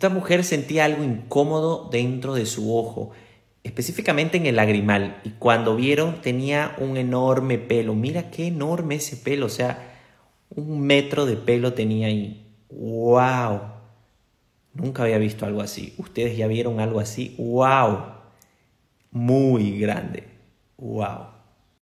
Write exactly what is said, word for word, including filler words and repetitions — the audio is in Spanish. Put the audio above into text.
Esta mujer sentía algo incómodo dentro de su ojo, específicamente en el lagrimal, y cuando vieron tenía un enorme pelo. Mira qué enorme ese pelo, o sea, un metro de pelo tenía ahí. ¡Wow! Nunca había visto algo así. ¿Ustedes ya vieron algo así? ¡Wow! Muy grande. ¡Wow!